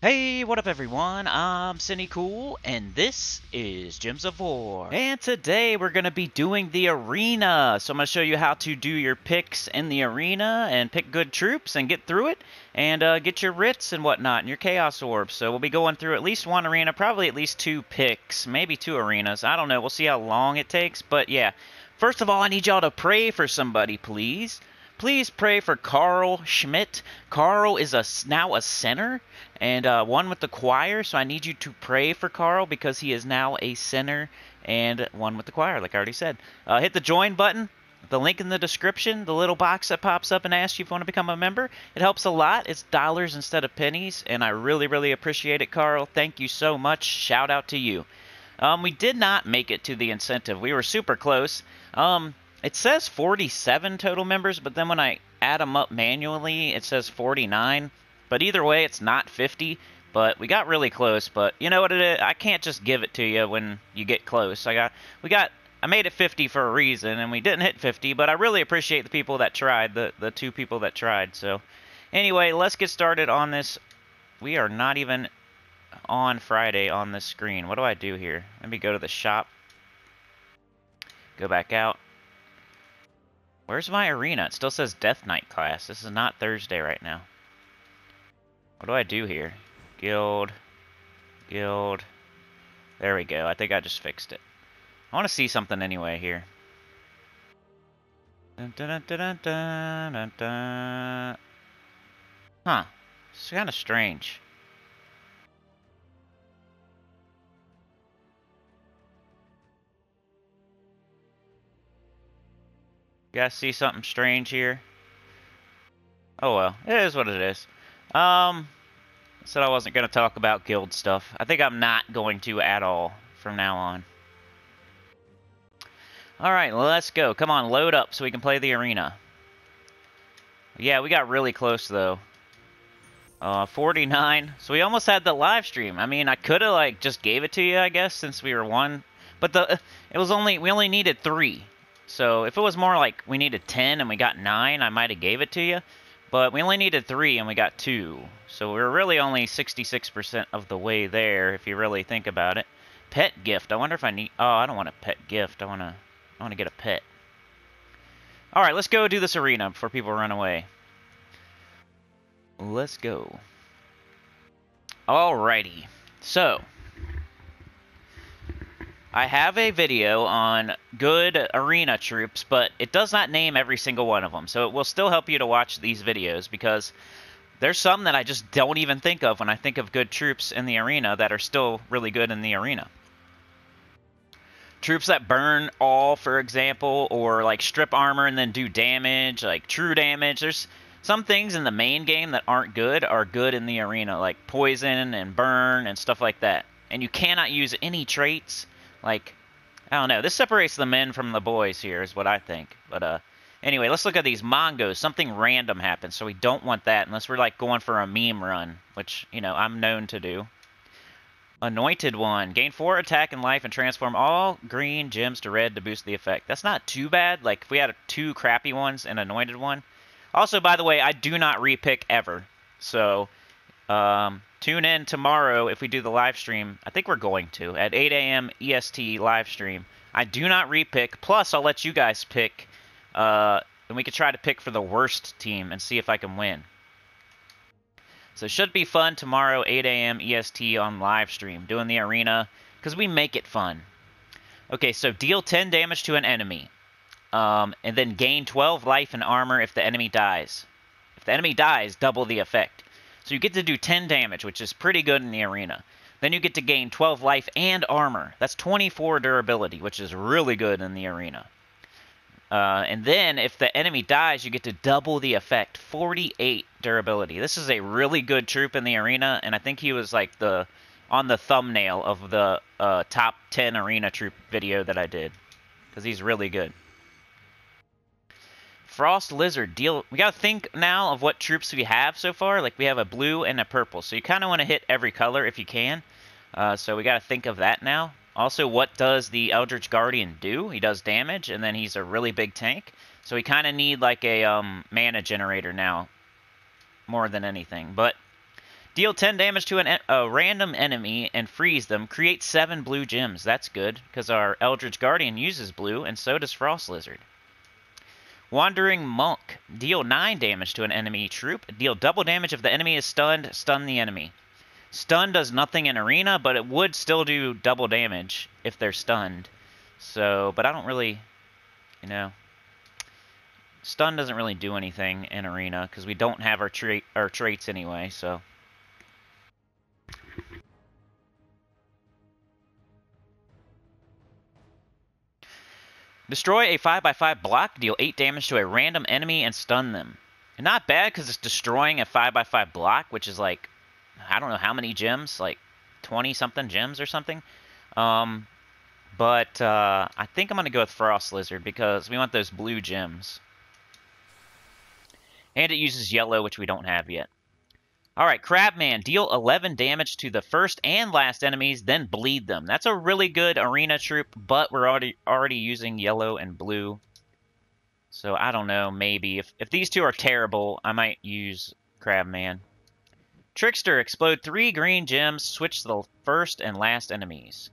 Hey, what up everyone, I'm Sinnycool, and this is Gems of War. And today we're going to be doing the arena. So I'm going to show you how to do your picks in the arena, and pick good troops, and get through it, and get your writs and whatnot, and your chaos orbs. So we'll be going through at least one arena, probably at least two picks, maybe two arenas. I don't know, we'll see how long it takes, but yeah. First of all, I need y'all to pray for somebody, please. Please pray for Carl Schmidt. Carl is now a center and one with the choir, so I need you to pray for Carl because he is now a center and one with the choir, like I already said. Hit the join button, the link in the description, the little box that pops up and asks you if you want to become a member. It helps a lot. It's dollars instead of pennies, and I really, really appreciate it, Carl. Thank you so much. Shout out to you. We did not make it to the incentive. We were super close. It says 47 total members, but then when I add them up manually, it says 49. But either way, it's not 50. But we got really close. But you know what it is? I can't just give it to you when you get close. I made it 50 for a reason, and we didn't hit 50. But I really appreciate the people that tried, the two people that tried. So anyway, let's get started on this. We are not even on Friday on this screen. What do I do here? Let me go to the shop. Go back out. Where's my arena? It still says Death Knight class. This is not Thursday right now. What do I do here? Guild. Guild. There we go. I think I just fixed it. I want to see something anyway here. Dun, dun, dun, dun, dun, dun, dun. Huh. It's kind of strange. You guys see something strange here? Oh well, it is what it is. Said I wasn't going to talk about guild stuff. I think I'm not going to at all from now on. Alright, let's go. Come on, load up so we can play the arena. Yeah, we got really close though. 49. So we almost had the live stream. I mean, I could have like just gave it to you, I guess, since we were one. But we only needed 3. So if it was more like we needed 10 and we got 9, I might have gave it to you. But we only needed 3 and we got 2. So we were really only 66% of the way there, if you really think about it. Pet gift. I wonder if I need... Oh, I don't want a pet gift. I want to get a pet. Alright, let's go do this arena before people run away. Let's go. Alrighty. So... I have a video on good arena troops, but it does not name every single one of them. So it will still help you to watch these videos because there's some that I just don't even think of when I think of good troops in the arena that are still really good in the arena. Troops that burn all, for example, or like strip armor and then do damage, like true damage. There's some things in the main game that aren't good are good in the arena, like poison and burn and stuff like that. And you cannot use any traits. Like, I don't know. This separates the men from the boys here is what I think. But, anyway, let's look at these Mongos. Something random happens, so we don't want that unless we're, like, going for a meme run, which, you know, I'm known to do. Anointed One. Gain 4 attack and life and transform all green gems to red to boost the effect. That's not too bad. Like, if we had 2 crappy ones and Anointed One. Also, by the way, I do not repick ever. So, tune in tomorrow if we do the live stream. I think we're going to at 8 a.m. EST live stream. I do not repick. Plus, I'll let you guys pick, and we could try to pick for the worst team and see if I can win. So it should be fun tomorrow, 8 a.m. EST on live stream, doing the arena because we make it fun. Okay, so deal 10 damage to an enemy, and then gain 12 life and armor if the enemy dies. If the enemy dies, double the effect. So you get to do 10 damage, which is pretty good in the arena. Then you get to gain 12 life and armor. That's 24 durability, which is really good in the arena. And then if the enemy dies, you get to double the effect, 48 durability. This is a really good troop in the arena, and I think he was like on the thumbnail of the top 10 arena troop video that I did, because he's really good. Frost Lizard, we gotta think now of what troops we have so far. Like, we have a blue and a purple, so you kind of want to hit every color if you can. So we gotta think of that now. Also, what does the Eldritch Guardian do? He does damage, and then he's a really big tank. So we kind of need, like, a mana generator now, more than anything. But Deal 10 damage to a random enemy and freeze them. Create 7 blue gems. That's good, because our Eldritch Guardian uses blue, and so does Frost Lizard. Wandering Monk. Deal 9 damage to an enemy troop. Deal double damage if the enemy is stunned. Stun the enemy. Stun does nothing in Arena, but it would still do double damage if they're stunned. So, but I don't really, you know... Stun doesn't really do anything in Arena, because we don't have our traits anyway, so... Destroy a 5x5 block, deal 8 damage to a random enemy, and stun them. And not bad, because it's destroying a 5x5 block, which is like, I don't know how many gems, like 20-something gems or something. But I think I'm going to go with Frost Lizard, because we want those blue gems. And it uses yellow, which we don't have yet. Alright, Crab Man, deal 11 damage to the first and last enemies, then bleed them. That's a really good arena troop, but we're already using yellow and blue. So I don't know, maybe. If these two are terrible, I might use Crab Man. Trickster, explode 3 green gems, switch the first and last enemies.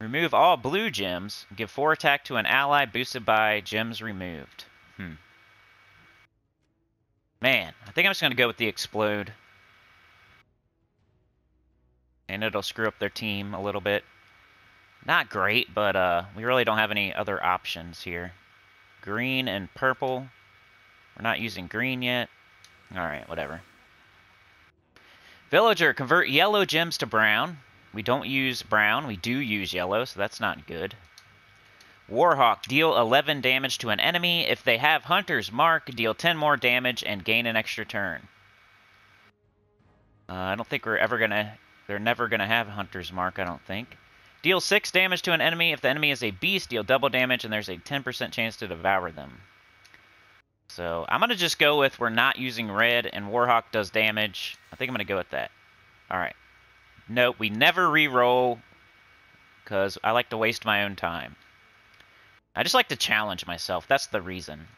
Remove all blue gems, give 4 attack to an ally boosted by gems removed. Man, I think I'm just going to go with the explode. And it'll screw up their team a little bit. Not great, but we really don't have any other options here. Green and purple. We're not using green yet. Alright, whatever. Villager, convert yellow gems to brown. We don't use brown, we do use yellow, so that's not good. Warhawk, deal 11 damage to an enemy. If they have Hunter's Mark, deal 10 more damage and gain an extra turn. I don't think we're ever going to... They're never going to have Hunter's Mark, I don't think. Deal 6 damage to an enemy. If the enemy is a beast, deal double damage, and there's a 10% chance to devour them. So, I'm going to just go with we're not using red, and Warhawk does damage. I think I'm going to go with that. Alright. Nope, we never re-roll, because I like to waste my own time. I just like to challenge myself. That's the reason.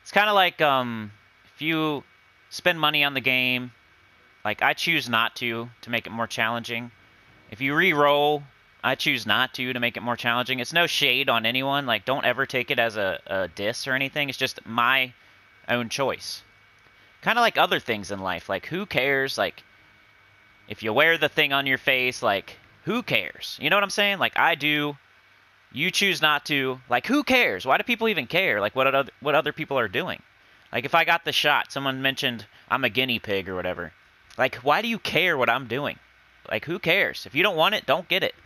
It's kind of like if you spend money on the game, like I choose not to make it more challenging. If you re-roll, I choose not to make it more challenging. It's no shade on anyone. Like, don't ever take it as a diss or anything. It's just my own choice. Kind of like other things in life. Like, who cares? Like, if you wear the thing on your face, like, who cares? You know what I'm saying? Like, I do... You choose not to. Like, who cares? Why do people even care? Like, what other people are doing? Like, if I got the shot, someone mentioned I'm a guinea pig or whatever. Like, why do you care what I'm doing? Like, who cares? If you don't want it, don't get it.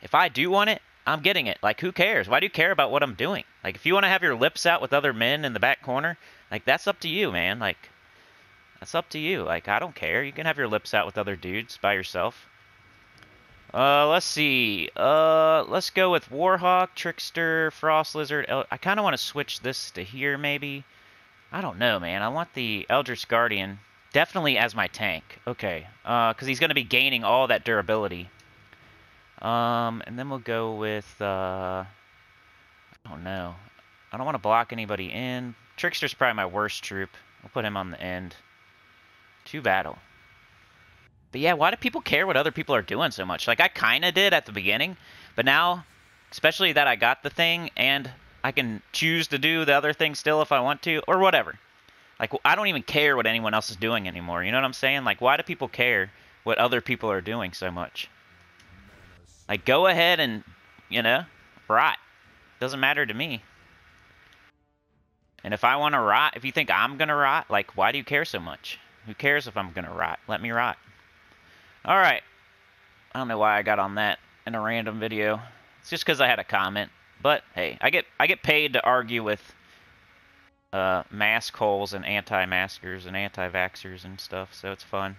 If I do want it, I'm getting it. Like, who cares? Why do you care about what I'm doing? Like, if you want to have your lips out with other men in the back corner, like, that's up to you, man. Like, that's up to you. Like, I don't care. You can have your lips out with other dudes by yourself. Let's see. Let's go with Warhawk, Trickster, Frost Lizard. I kind of want to switch this to here, maybe. I don't know, man. I want the Eldritch Guardian definitely as my tank. Okay. Because he's going to be gaining all that durability. And then we'll go with, I don't know. I don't want to block anybody in. Trickster's probably my worst troop. I'll put him on the end. To battle. But yeah, why do people care what other people are doing so much? Like, I kind of did at the beginning, but now, especially that I got the thing, and I can choose to do the other thing still if I want to, or whatever. Like, I don't even care what anyone else is doing anymore, you know what I'm saying? Like, why do people care what other people are doing so much? Like, go ahead and, you know, rot. Doesn't matter to me. And if I want to rot, if you think I'm going to rot, like, why do you care so much? Who cares if I'm going to rot? Let me rot. Alright, I don't know why I got on that in a random video. It's just because I had a comment. But, hey, I get paid to argue with mask holes and anti-maskers and anti-vaxxers and stuff, so it's fun.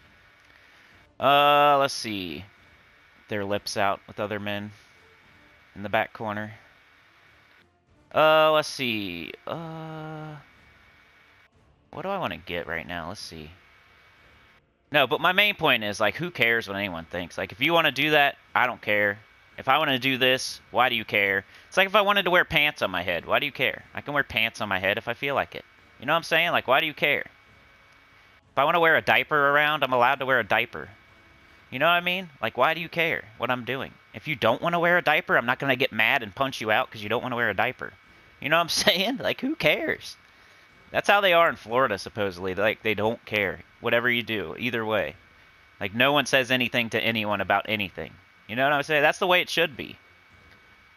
Let's see. Their lips out with other men in the back corner. Let's see. What do I want to get right now? Let's see. No, but my main point is, like, who cares what anyone thinks? Like, if you want to do that, I don't care. If I want to do this, why do you care? It's like if I wanted to wear pants on my head, why do you care? I can wear pants on my head if I feel like it. You know what I'm saying? Like, why do you care? If I want to wear a diaper around, I'm allowed to wear a diaper. You know what I mean? Like, why do you care what I'm doing? If you don't want to wear a diaper, I'm not going to get mad and punch you out because you don't want to wear a diaper. You know what I'm saying? Like, who cares? That's how they are in Florida, supposedly. Like, they don't care. Whatever you do, either way. Like, no one says anything to anyone about anything. You know what I'm saying? That's the way it should be.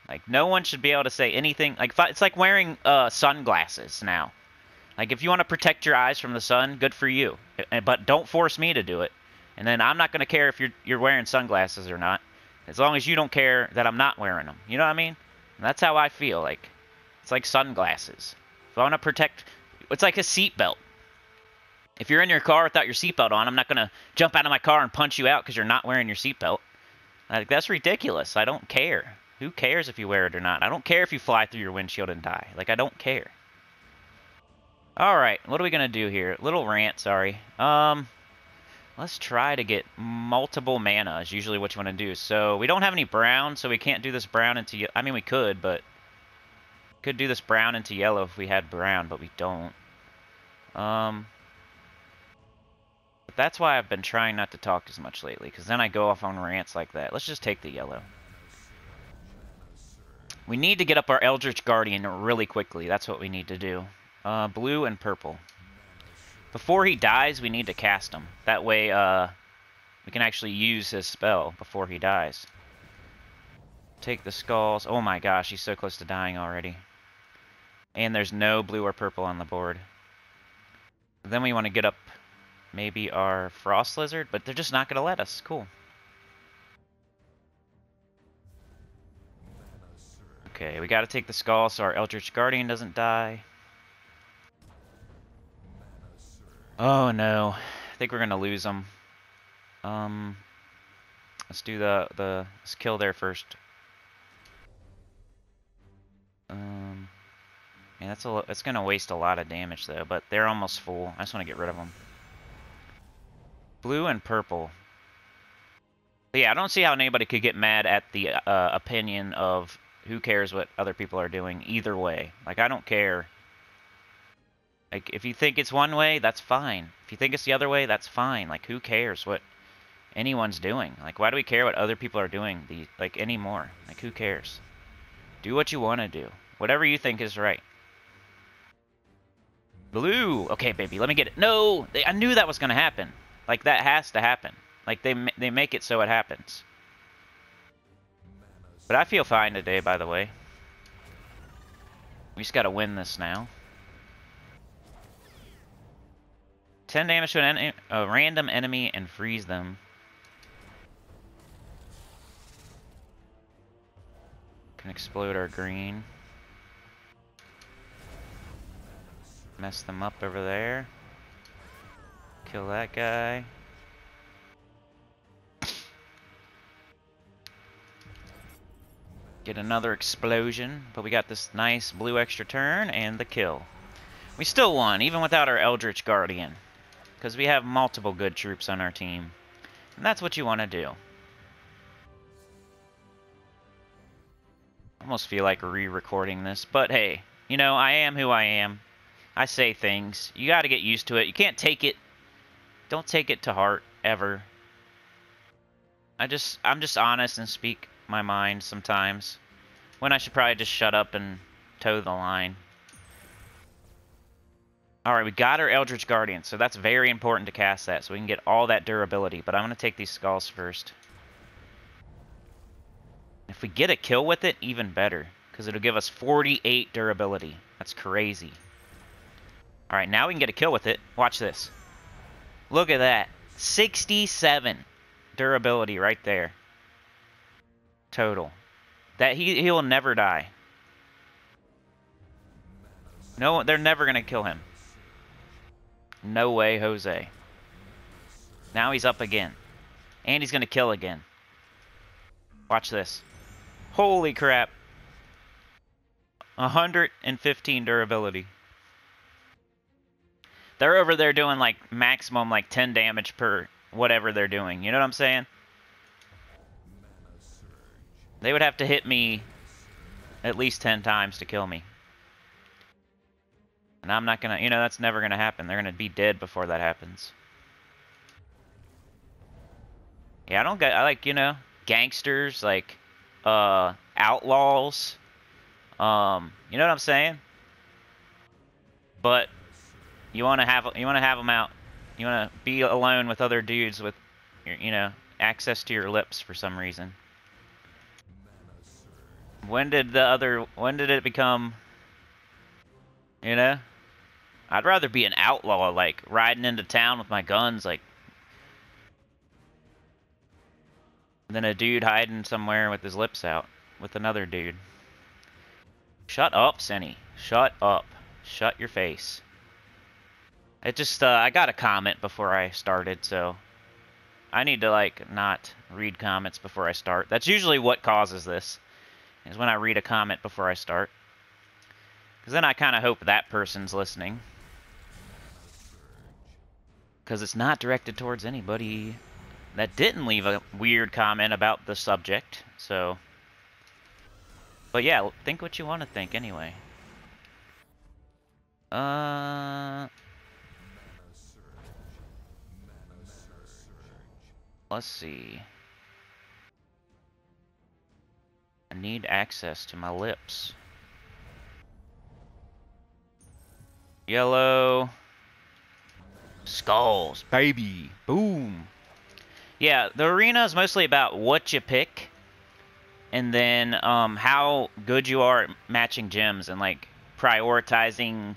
Like, no one should be able to say anything. Like, it's like wearing sunglasses now. Like, if you want to protect your eyes from the sun, good for you. But don't force me to do it. And then I'm not going to care if you're wearing sunglasses or not. As long as you don't care that I'm not wearing them. You know what I mean? And that's how I feel. Like, it's like sunglasses. If I want to protect... It's like a seatbelt. If you're in your car without your seatbelt on, I'm not going to jump out of my car and punch you out because you're not wearing your seatbelt. Like, that's ridiculous. I don't care. Who cares if you wear it or not? I don't care if you fly through your windshield and die. Like, I don't care. Alright, what are we going to do here? Little rant, sorry. Let's try to get multiple mana is usually what you want to do. So, we don't have any brown, so we can't do this brown into yellow. I mean, we could, but... Could do this brown into yellow if we had brown, but we don't. But that's why I've been trying not to talk as much lately, because then I go off on rants like that. Let's just take the yellow. We need to get up our Eldritch Guardian really quickly. That's what we need to do. Blue and purple. Before he dies, we need to cast him. That way, we can actually use his spell before he dies. Take the skulls. Oh my gosh, he's so close to dying already. And there's no blue or purple on the board. Then we want to get up maybe our Frost Lizard, but they're just not going to let us. Cool. Okay, we got to take the skull so our Eldritch Guardian doesn't die. Oh no, I think we're going to lose him. Let's do let's kill there first. Yeah, that's gonna waste a lot of damage though, but they're almost full. I just want to get rid of them. Blue and purple. But yeah, I don't see how anybody could get mad at the opinion of who cares what other people are doing either way. Like, I don't care. Like, if you think it's one way, that's fine. If you think it's the other way, that's fine. Like, who cares what anyone's doing? Like, why do we care what other people are doing anymore? Like, who cares? Do what you want to do. Whatever you think is right. Blue! Okay, baby, let me get it. No! I knew that was going to happen. Like, that has to happen. Like, they make it so it happens. But I feel fine today, by the way. We just got to win this now. 10 damage to a random enemy and freeze them. Can explode our green. Mess them up over there. Kill that guy. Get another explosion, but we got this nice blue extra turn and the kill. We still won, even without our Eldritch Guardian. Because we have multiple good troops on our team. And that's what you want to do. Almost feel like re-recording this, but hey, you know, I am who I am. I say things. You got to get used to it. You can't take it. Don't take it to heart, ever. I'm just honest and speak my mind sometimes. When I should probably just shut up and toe the line. Alright, we got our Eldritch Guardian, so that's very important to cast that, so we can get all that durability. But I'm going to take these skulls first. If we get a kill with it, even better, because it'll give us 48 durability. That's crazy. Alright, now we can get a kill with it. Watch this. Look at that. 67 durability right there. Total. That he'll never die. No, they're never going to kill him. No way, Jose. Now he's up again. And he's going to kill again. Watch this. Holy crap. 115 durability. They're over there doing like maximum like 10 damage per whatever they're doing. You know what I'm saying? They would have to hit me at least 10 times to kill me. And I'm not going to, you know, that's never going to happen. They're going to be dead before that happens. Yeah, I don't get, I like, you know, gangsters, like, outlaws, you know what I'm saying? But you want to have them out. You want to be alone with other dudes with, you know, access to your lips for some reason. When did it become, you know? I'd rather be an outlaw, like, riding into town with my guns, like, than a dude hiding somewhere with his lips out with another dude. Shut up, Sinny. Shut up. Shut your face. It just, I got a comment before I started, so I need to, like, not read comments before I start. That's usually what causes this, is when I read a comment before I start. Because then I kind of hope that person's listening. Because it's not directed towards anybody that didn't leave a weird comment about the subject, so... But yeah, think what you want to think, anyway. Let's see. I need access to my lips. Yellow. Skulls, baby. Boom. Yeah, the arena is mostly about what you pick. And then how good you are at matching gems and, like, prioritizing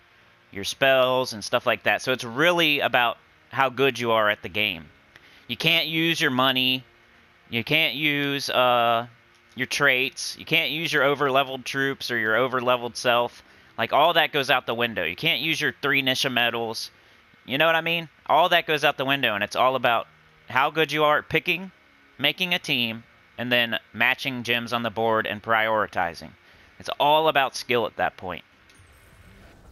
your spells and stuff like that. So it's really about how good you are at the game. You can't use your money, you can't use your traits, you can't use your over-leveled troops or your over-leveled self. Like, all that goes out the window. You can't use your 3 Nisha Metals. You know what I mean? All that goes out the window, and it's all about how good you are at picking, making a team, and then matching gems on the board and prioritizing. It's all about skill at that point.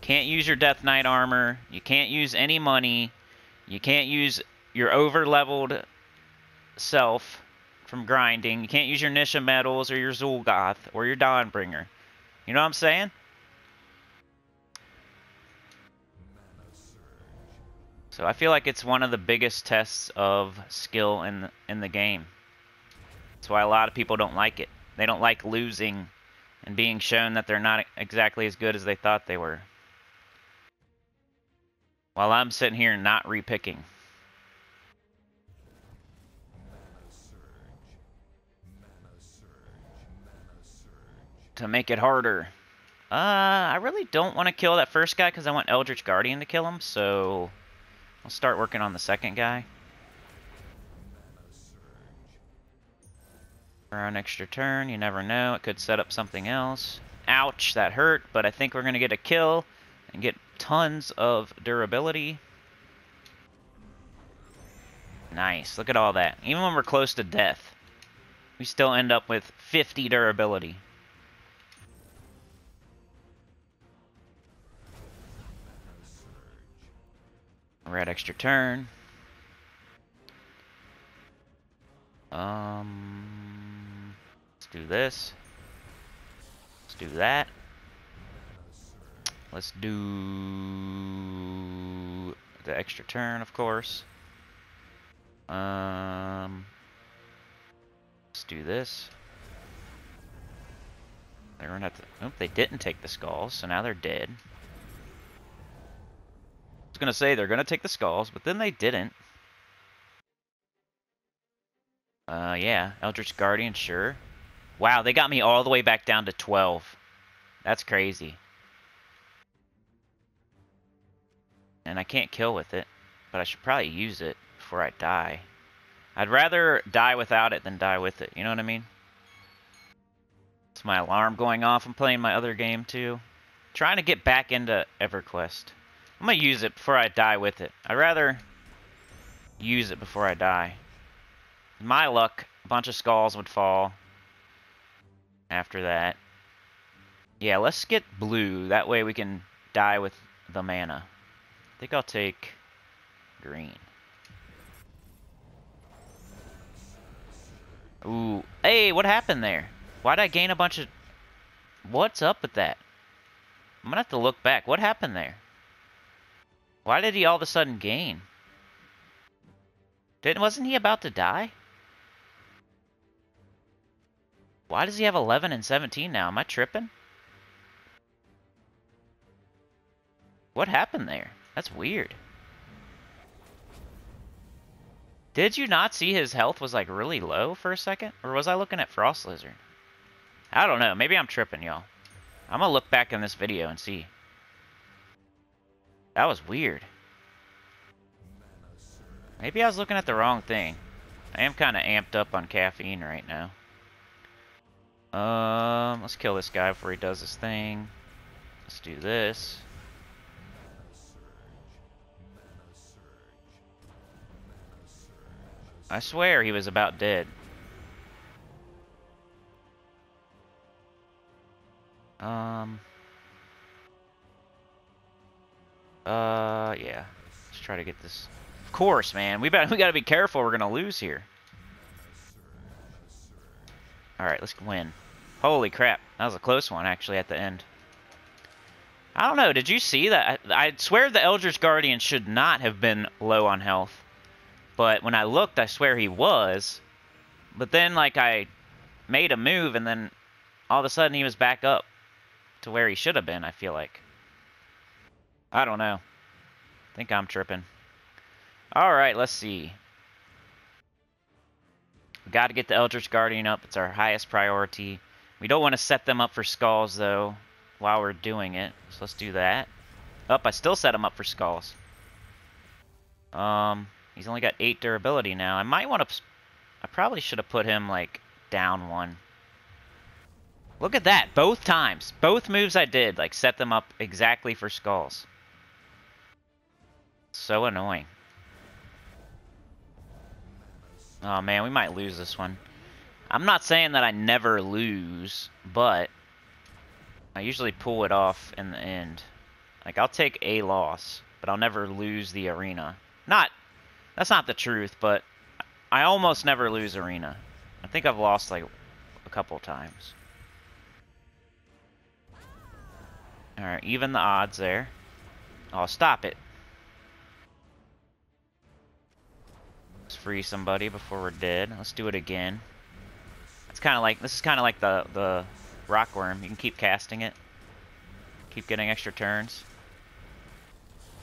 Can't use your Death Knight armor, you can't use any money, you can't use your over-leveled self from grinding. You can't use your Nisha Metals or your Zul'Goth or your Dawnbringer. You know what I'm saying? So I feel like it's one of the biggest tests of skill in the game. That's why a lot of people don't like it. They don't like losing and being shown that they're not exactly as good as they thought they were. While I'm sitting here not repicking. To make it harder. I really don't want to kill that first guy because I want Eldritch Guardian to kill him, so I'll start working on the second guy. For an extra turn, you never know. It could set up something else. Ouch, that hurt, but I think we're going to get a kill and get tons of durability. Nice, look at all that. Even when we're close to death, we still end up with 50 durability. Red extra turn. Let's do this. Let's do that. Let's do the extra turn, of course. Let's do this. They're gonna have to. Nope, they didn't take the skulls, so now they're dead. Gonna say they're gonna take the skulls, but then they didn't. Yeah, Eldritch Guardian, sure. Wow, they got me all the way back down to 12. That's crazy. And I can't kill with it, but I should probably use it before I die. I'd rather die without it than die with it, you know what I mean? It's my alarm going off. I'm playing my other game too. Trying to get back into EverQuest. I'm gonna use it before I die with it. I'd rather use it before I die. With my luck, a bunch of skulls would fall after that. Yeah, let's get blue. That way we can die with the mana. I think I'll take green. Ooh. Hey, what happened there? Why'd I gain a bunch of... What's up with that? I'm gonna have to look back. What happened there? Why did he all of a sudden gain? Wasn't he about to die? Why does he have 11 and 17 now? Am I tripping? What happened there? That's weird. Did you not see his health was like really low for a second? Or was I looking at Frost Lizard? I don't know. Maybe I'm tripping, y'all. I'm gonna look back in this video and see. That was weird. Maybe I was looking at the wrong thing. I am kind of amped up on caffeine right now. Let's kill this guy before he does his thing. Let's do this. I swear he was about dead. Yeah. Let's try to get this. Of course, man. We gotta be careful. We're gonna lose here. Alright, let's win. Holy crap. That was a close one, actually, at the end. I don't know. Did you see that? I swear the Eldritch Guardian should not have been low on health. But when I looked, I swear he was. But then, like, I made a move, and then all of a sudden he was back up to where he should have been, I feel like. I don't know. I think I'm tripping. Alright, let's see. We've got to get the Eldritch Guardian up. It's our highest priority. We don't want to set them up for skulls, though, while we're doing it. So let's do that. Oh, I still set them up for skulls. He's only got 8 durability now. I might want to... I probably should have put him, like, down 1. Look at that. Both times. Both moves I did, like, set them up exactly for skulls. So annoying. Oh man, we might lose this one. I'm not saying that I never lose, but I usually pull it off in the end. Like, I'll take a loss, but I'll never lose the arena. That's not the truth, but I almost never lose arena. I think I've lost, like, a couple times. Alright, even the odds there. Oh, stop it. Free somebody before we're dead. Let's do it again. It's kind of like, this is kind of like the rock worm. You can keep casting it, keep getting extra turns.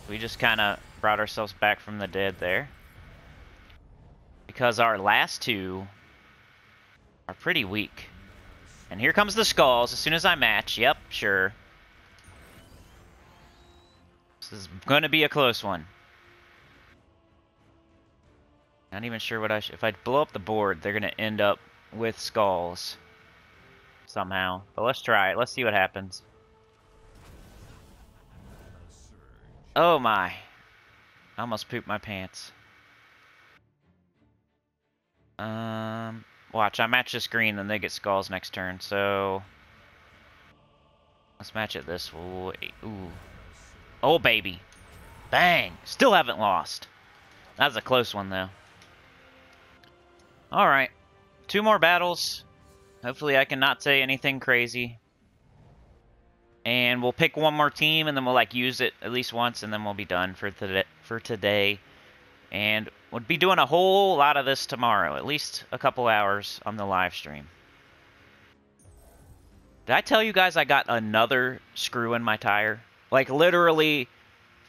We just kind of brought ourselves back from the dead there because our last two are pretty weak. And here comes the skulls as soon as I match. Yep, sure. This is going to be a close one. Not even sure what I should... If I blow up the board, they're going to end up with skulls. Somehow. But let's try it. Let's see what happens. Oh my. I almost pooped my pants. Watch. I match this green, then they get skulls next turn. So... let's match it this way. Ooh. Oh, baby. Bang. Still haven't lost. That was a close one, though. Alright, 2 more battles. Hopefully I can not say anything crazy. And we'll pick one more team, and then we'll, like, use it at least once, and then we'll be done for today. And we'll be doing a whole lot of this tomorrow, at least a couple hours on the live stream. Did I tell you guys I got another screw in my tire? Like, literally,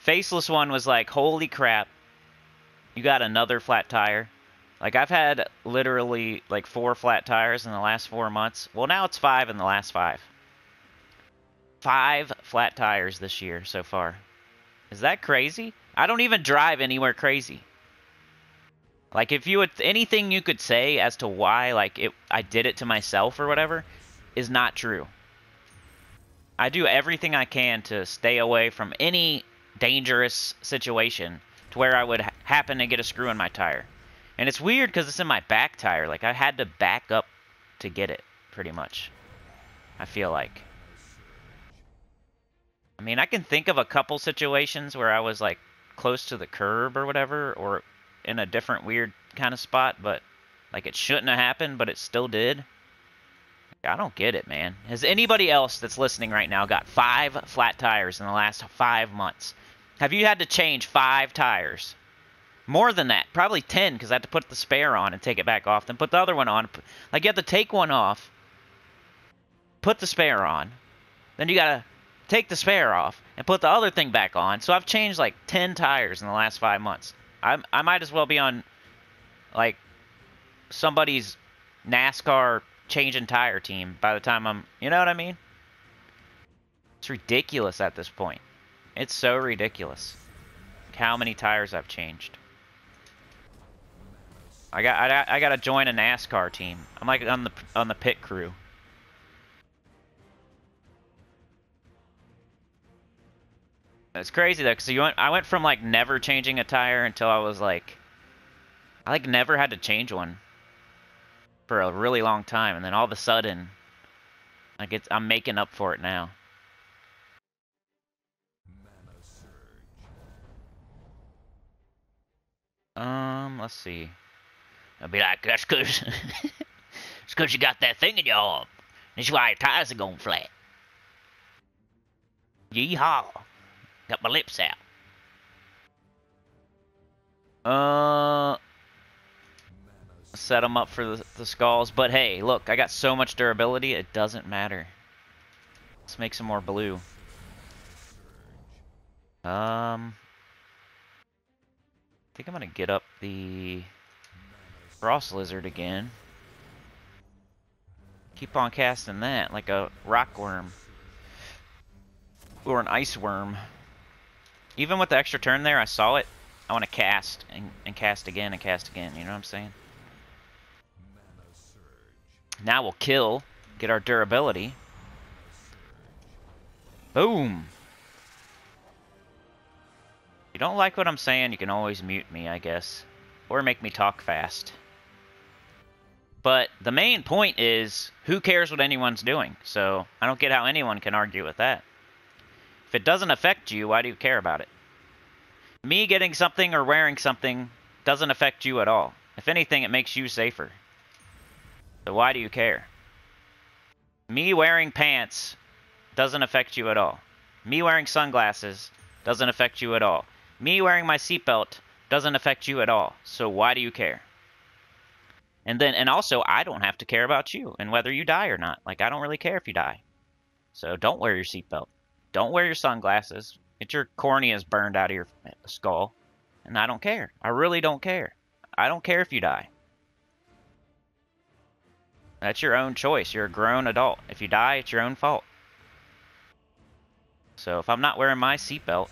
Faceless One was like, holy crap, you got another flat tire. Like, I've had literally, like, 4 flat tires in the last 4 months. Well, now it's 5 in the last 5. 5 flat tires this year so far. Is that crazy? I don't even drive anywhere crazy. Like, if you would... anything you could say as to why, like, I did it to myself or whatever is not true. I do everything I can to stay away from any dangerous situation to where I would happen to get a screw in my tire. And it's weird because it's in my back tire. Like, I had to back up to get it, pretty much. I feel like. I mean, I can think of a couple situations where I was, like, close to the curb or whatever, or in a different weird kind of spot, but, like, it shouldn't have happened, but it still did. I don't get it, man. Has anybody else that's listening right now got 5 flat tires in the last 5 months? Have you had to change 5 tires? More than that, probably 10, because I had to put the spare on and take it back off, then put the other one on. Like, you have to take one off, put the spare on. Then you gotta take the spare off and put the other thing back on. So I've changed like 10 tires in the last 5 months. I might as well be on like somebody's NASCAR changing tire team by the time I'm, you know what I mean? It's ridiculous at this point. It's so ridiculous how many tires I've changed. I gotta join a NASCAR team. I'm like on the pit crew. It's crazy though, because I went from like never changing a tire until I was like, I never had to change one for a really long time, and then all of a sudden, like I'm making up for it now. Let's see. I'll be like, that's because it's because you got that thing in your arm. That's why your tires are going flat. Yeehaw. Got my lips out. Set them up for the skulls. But hey, look, I got so much durability, it doesn't matter. Let's make some more blue. I think I'm going to get up the Frost Lizard again. Keep on casting that like a rock worm. Or an ice worm. Even with the extra turn there, I saw it. I want to cast, and cast again, and cast again. You know what I'm saying? Now we'll kill. Get our durability. Boom! If you don't like what I'm saying, you can always mute me, I guess. Or make me talk fast. But the main point is, who cares what anyone's doing? So, I don't get how anyone can argue with that. If it doesn't affect you, why do you care about it? Me getting something or wearing something doesn't affect you at all. If anything, it makes you safer. So why do you care? Me wearing pants doesn't affect you at all. Me wearing sunglasses doesn't affect you at all. Me wearing my seatbelt doesn't affect you at all. So why do you care? And also, I don't have to care about you and whether you die or not. Like, I don't really care if you die. So don't wear your seatbelt. Don't wear your sunglasses. Get your corneas burned out of your skull. And I don't care. I really don't care. I don't care if you die. That's your own choice. You're a grown adult. If you die, it's your own fault. So if I'm not wearing my seatbelt,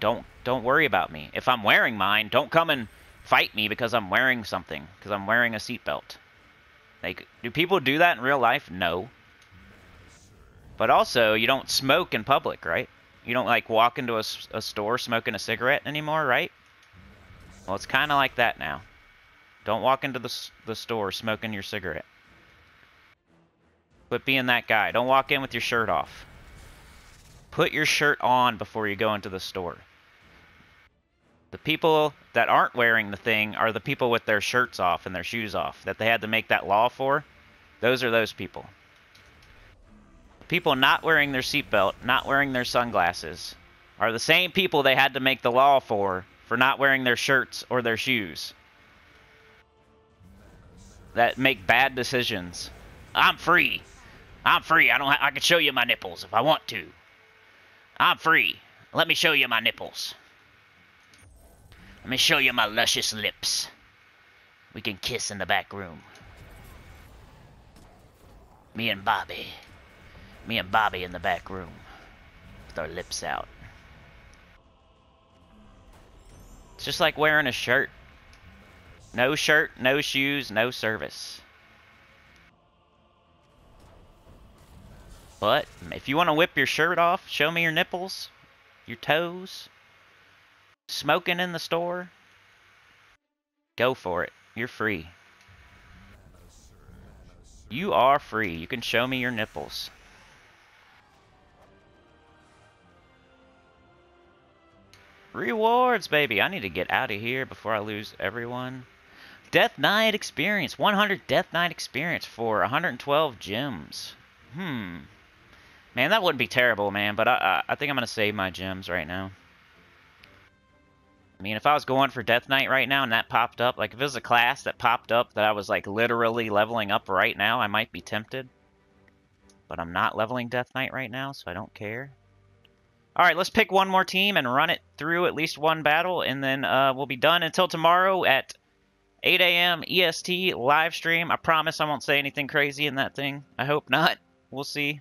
don't worry about me. If I'm wearing mine, don't come and fight me because I'm wearing something. Because I'm wearing a seatbelt. Like, do people do that in real life? No. But also, you don't smoke in public, right? You don't, like, walk into a store smoking a cigarette anymore, right? Well, it's kind of like that now. Don't walk into the store smoking your cigarette. Quit being that guy. Don't walk in with your shirt off. Put your shirt on before you go into the store. The people that aren't wearing the thing are the people with their shirts off and their shoes off that they had to make that law for. Those are those people. People not wearing their seatbelt, not wearing their sunglasses, are the same people they had to make the law for not wearing their shirts or their shoes. That make bad decisions. I'm free. I'm free. I can show you my nipples if I want to. I'm free. Let me show you my nipples. Let me show you my luscious lips. We can kiss in the back room. Me and Bobby. Me and Bobby in the back room, with our lips out. It's just like wearing a shirt. No shirt, no shoes, no service. But if you want to whip your shirt off, show me your nipples, your toes, smoking in the store, go for it. You're free. You are free. You can show me your nipples. Rewards, baby. I need to get out of here before I lose everyone. Death Knight experience. 100 Death Knight experience for 112 gems. Man, that wouldn't be terrible, man. But I think I'm going to save my gems right now. I mean, if I was going for Death Knight right now and that popped up, like if it was a class that popped up that I was like literally leveling up right now, I might be tempted. But I'm not leveling Death Knight right now, so I don't care. All right, let's pick one more team and run it through at least one battle, and then we'll be done until tomorrow at 8 a.m. EST live stream. I promise I won't say anything crazy in that thing. I hope not. We'll see.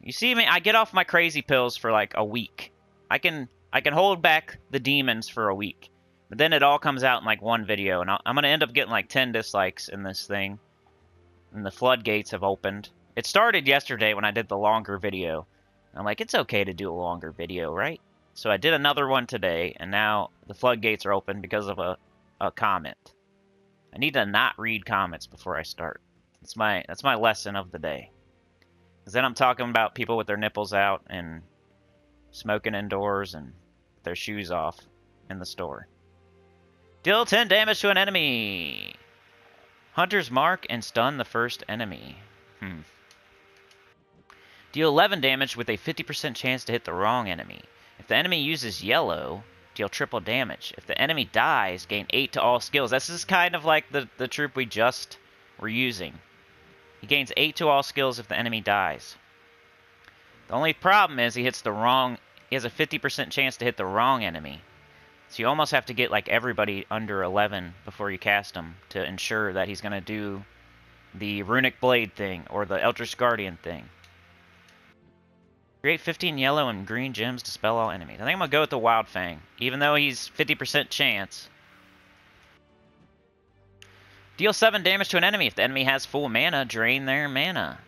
You see me? I get off my crazy pills for like a week. I can hold back the demons for a week. But then it all comes out in like one video, and I'm going to end up getting like 10 dislikes in this thing. And the floodgates have opened. It started yesterday when I did the longer video. I'm like, it's okay to do a longer video, right? So I did another one today, and now the floodgates are open because of a comment. I need to not read comments before I start. That's my lesson of the day. Because then I'm talking about people with their nipples out and smoking indoors and their shoes off in the store. Deal 10 damage to an enemy. Hunter's Mark and stun the first enemy. Deal 11 damage with a 50% chance to hit the wrong enemy. If the enemy uses yellow, deal triple damage. If the enemy dies, gain 8 to all skills. This is kind of like the troop we just were using. He gains 8 to all skills if the enemy dies. The only problem is he has a 50% chance to hit the wrong enemy. So you almost have to get like everybody under 11 before you cast him to ensure that he's going to do the Runic Blade thing or the Eldritch Guardian thing. Create 15 yellow and green gems to dispel all enemies. I think I'm going to go with the Wild Fang, even though he's 50% chance. Deal 7 damage to an enemy. If the enemy has full mana, drain their mana.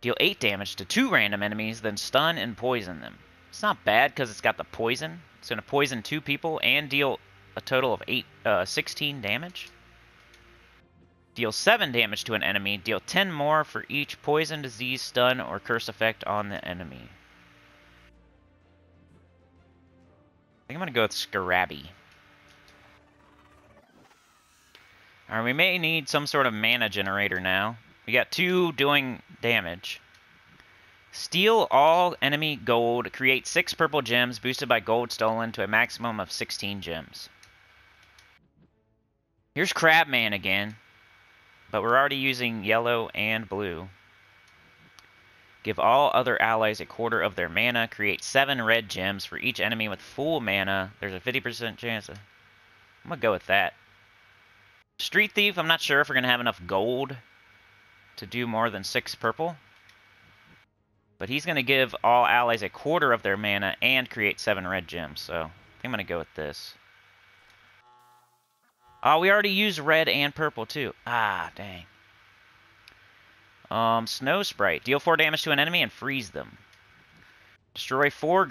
Deal 8 damage to 2 random enemies, then stun and poison them. It's not bad because it's got the poison. It's going to poison 2 people and deal a total of 16 damage. Deal 7 damage to an enemy. Deal 10 more for each poison, disease, stun, or curse effect on the enemy. I think I'm going to go with Scarabi. Alright, we may need some sort of mana generator now. We got 2 doing damage. Steal all enemy gold. Create 6 purple gems boosted by gold stolen to a maximum of 16 gems. Here's Crab Man again. But we're already using yellow and blue. Give all other allies a quarter of their mana. Create 7 red gems for each enemy with full mana. There's a 50% chance of... I'm going to go with that. Street Thief, I'm not sure if we're going to have enough gold to do more than 6 purple. But he's going to give all allies a quarter of their mana and create 7 red gems. So I think I'm going to go with this. Oh, we already used red and purple, too. Ah, dang. Snow Sprite. Deal 4 damage to an enemy and freeze them. Destroy 4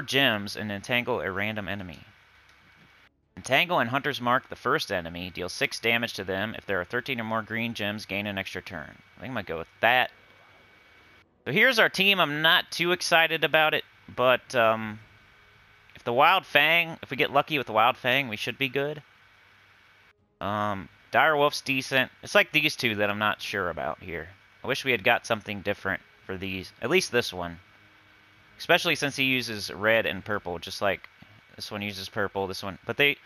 gems and entangle a random enemy. Entangle and Hunter's Mark the first enemy. Deal 6 damage to them. If there are 13 or more green gems, gain an extra turn. I think I'm going to go with that. So here's our team. I'm not too excited about it, but... If the Wild Fang, if we get lucky with the Wild Fang, we should be good. Dire Wolf's decent. It's like these two that I'm not sure about here. I wish we had got something different for these. At least this one. Especially since he uses red and purple, just like this one uses purple, this one. But he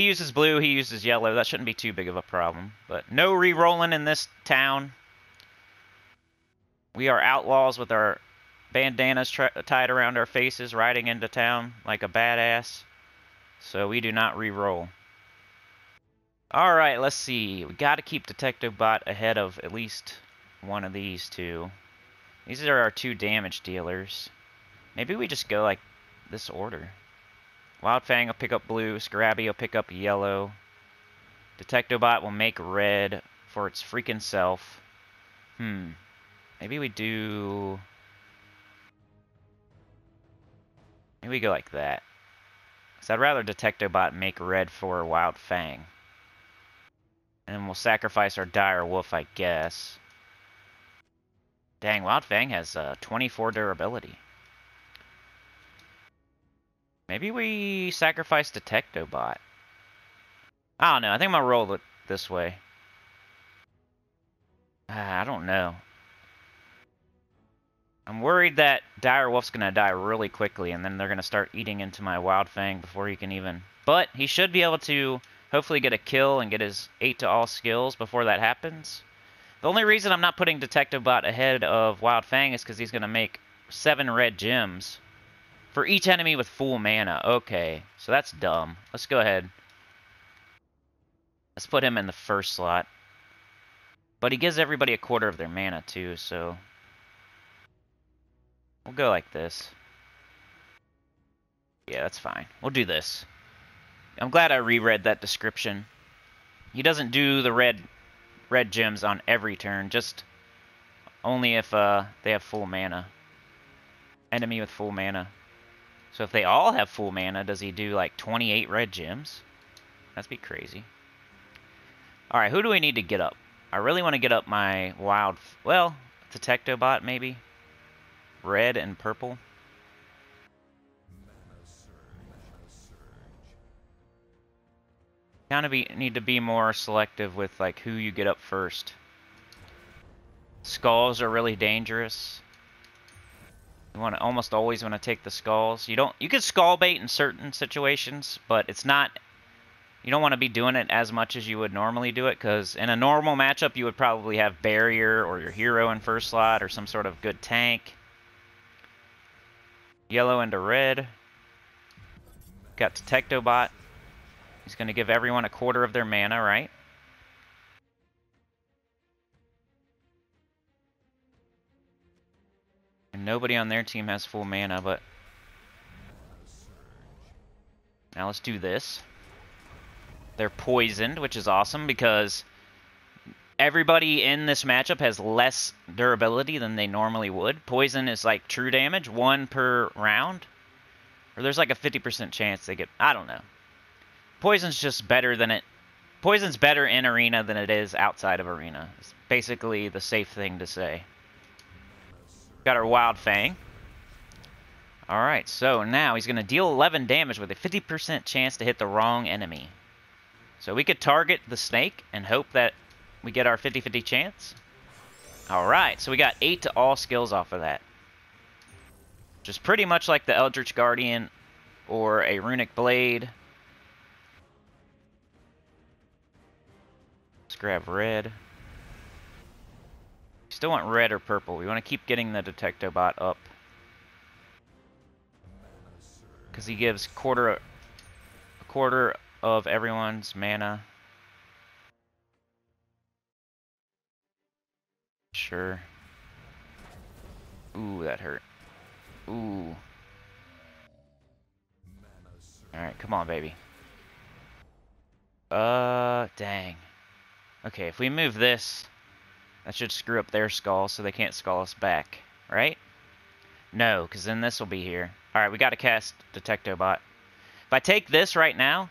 uses blue, he uses yellow. That shouldn't be too big of a problem. But no re-rolling in this town. We are outlaws with our... bandanas tied around our faces, riding into town like a badass. So we do not re-roll. Alright, let's see. We gotta keep Detectobot ahead of at least one of these two. These are our 2 damage dealers. Maybe we just go like this order. Wild Fang will pick up blue, Scarabi will pick up yellow. Detectobot will make red for its freaking self. Maybe we do... Maybe we go like that. So I'd rather Detectobot make red for Wild Fang. And then we'll sacrifice our Dire Wolf, I guess. Dang, Wild Fang has 24 durability. Maybe we sacrifice Detectobot. I don't know. I think I'm going to roll it this way. I don't know. I'm worried that Dire Wolf's going to die really quickly, and then they're going to start eating into my Wild Fang before he can even... But he should be able to hopefully get a kill and get his 8 to all skills before that happens. The only reason I'm not putting Detectobot ahead of Wild Fang is because he's going to make 7 red gems for each enemy with full mana. Okay, so that's dumb. Let's go ahead. Let's put him in the first slot. But he gives everybody a quarter of their mana too, so... we'll go like this. Yeah, that's fine. We'll do this. I'm glad I reread that description. He doesn't do the red gems on every turn, just only if they have full mana. Enemy with full mana. So if they all have full mana, does he do like 28 red gems? That'd be crazy. Alright, who do we need to get up? I really want to get up my wild... well, Detectobot maybe? Red and purple. Kind of need to be more selective with like who you get up first. Skulls are really dangerous. You want to almost always want to take the skulls. You can skull bait in certain situations, but it's not. You don't want to be doing it as much as you would normally do it, because in a normal matchup you would probably have barrier or your hero in first slot or some sort of good tank. Yellow into red. Got Detectobot. He's going to give everyone a quarter of their mana, right? And nobody on their team has full mana, but... now let's do this. They're poisoned, which is awesome, because everybody in this matchup has less durability than they normally would. Poison is like true damage, 1 per round. Or there's like a 50% chance they get... I don't know. Poison's just better than it... poison's better in arena than it is outside of arena. It's basically the safe thing to say. Got our Wild Fang. Alright, so now he's going to deal 11 damage with a 50% chance to hit the wrong enemy. So we could target the snake and hope that we get our 50-50 chance. Alright, so we got 8 to all skills off of that. Which is pretty much like the Eldritch Guardian or a Runic Blade. Grab red. We still want red or purple. We want to keep getting the Detectobot up because he gives a quarter of everyone's mana. Sure. Ooh, that hurt. Ooh. All right, come on, baby. Dang. Okay, if we move this, that should screw up their skull so they can't skull us back, right? No, because then this will be here. Alright, we gotta cast Detectobot. If I take this right now,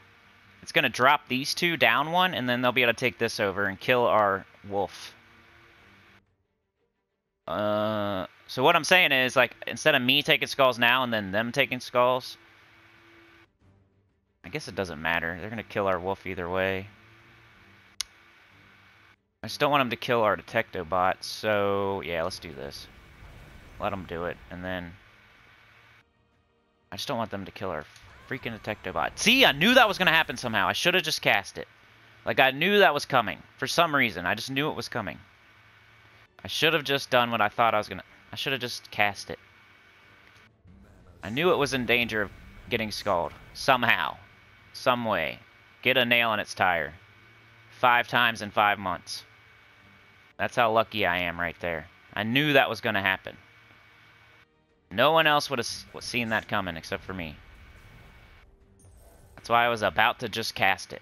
it's gonna drop these two down one, and then they'll be able to take this over and kill our wolf. So what I'm saying is, like, instead of me taking skulls now and then them taking skulls, I guess it doesn't matter. They're gonna kill our wolf either way. I just don't want him to kill our Detectobot, so yeah, let's do this. Let him do it, and then... I just don't want them to kill our freaking Detectobot. See, I knew that was going to happen somehow. I should have just cast it. Like, I knew that was coming. For some reason, I just knew it was coming. I should have just done what I thought I was going to... I should have just cast it. I knew it was in danger of getting skulled. Somehow. Some way. Get a nail in its tire. 5 times in 5 months. That's how lucky I am right there. I knew that was going to happen. No one else would have seen that coming except for me. That's why I was about to just cast it.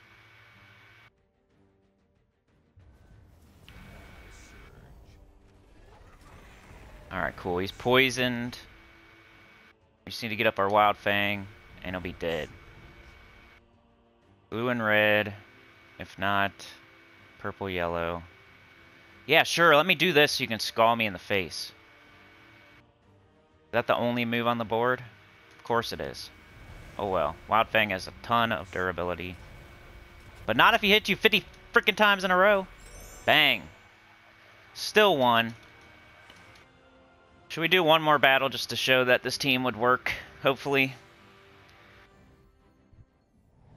Alright, cool. He's poisoned. We just need to get up our Wild Fang, and he'll be dead. Blue and red... if not, purple, yellow. Yeah, sure, let me do this so you can skull me in the face. Is that the only move on the board? Of course it is. Oh well, Wild Fang has a ton of durability. But not if he hits you 50 freaking times in a row. Bang. Still won. Should we do one more battle just to show that this team would work, hopefully?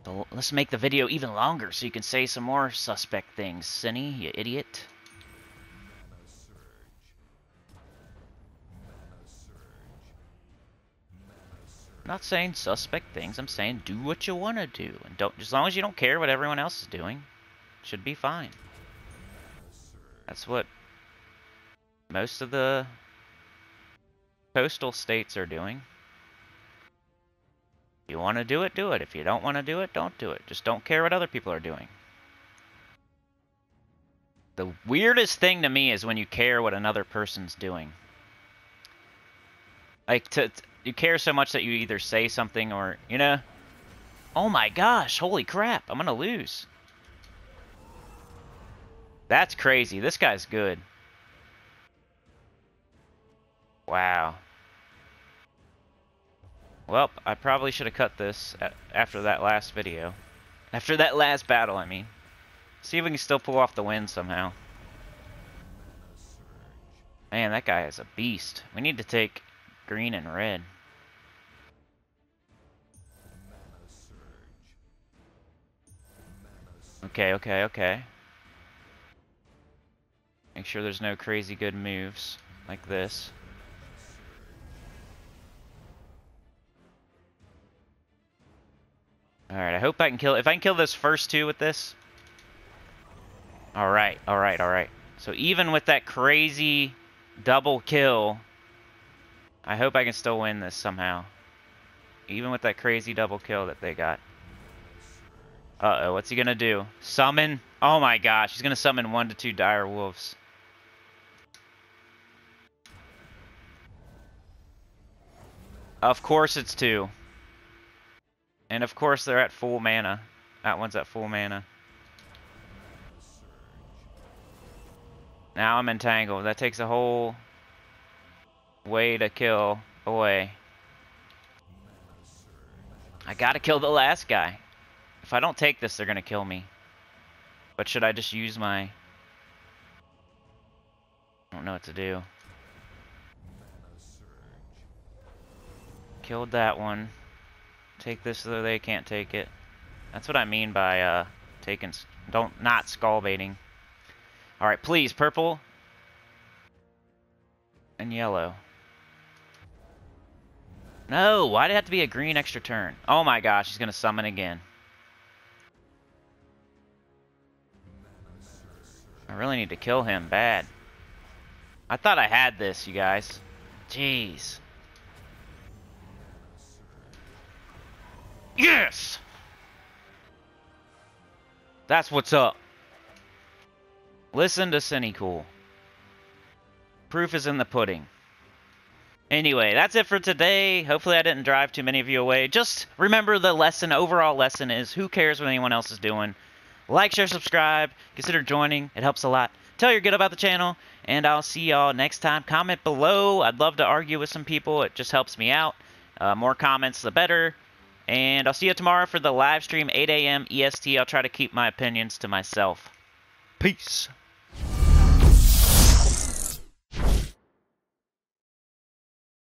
So let's make the video even longer so you can say some more suspect things, Sinny, you idiot. I'm not saying suspect things, I'm saying do what you want to do, and don't, as long as you don't care what everyone else is doing, should be fine. That's what most of the coastal states are doing. If you want to do it, do it. If you don't want to do it. Just don't care what other people are doing. The weirdest thing to me is when you care what another person's doing. Like, you care so much that you either say something or, you know, oh my gosh, holy crap, I'm gonna lose. That's crazy. This guy's good. Wow. Well, I probably should have cut this after that last video. After that last battle, I mean. See if we can still pull off the win somehow. Man, that guy is a beast. We need to take green and red. Okay, okay, okay. Make sure there's no crazy good moves like this. Alright, I hope I can kill... If I can kill this first two with this... Alright, alright, alright. So even with that crazy double kill, I hope I can still win this somehow. Even with that crazy double kill that they got. Uh-oh, what's he gonna do? Summon? Oh my gosh, he's gonna summon 1 to 2 dire wolves. Of course it's 2. And of course they're at full mana. That one's at full mana. Now I'm entangled. That takes a whole way to kill away. I gotta kill the last guy. If I don't take this, they're gonna kill me. But should I just use my... I don't know what to do. Killed that one. Take this so they can't take it. That's what I mean by taking, not skull baiting. All right, please, purple and yellow. No, why did it have to be a green extra turn? Oh my gosh, he's gonna summon again. I really need to kill him bad. I thought I had this, you guys. Jeez. Yes! That's what's up. Listen to Sinnycool. Proof is in the pudding. Anyway, that's it for today. Hopefully I didn't drive too many of you away. Just remember the lesson, overall lesson is who cares what anyone else is doing. Like, share, subscribe. Consider joining. It helps a lot. Tell your good about the channel. And I'll see y'all next time. Comment below. I'd love to argue with some people. It just helps me out. More comments, the better. And I'll see you tomorrow for the live stream, 8 a.m. EST. I'll try to keep my opinions to myself. Peace.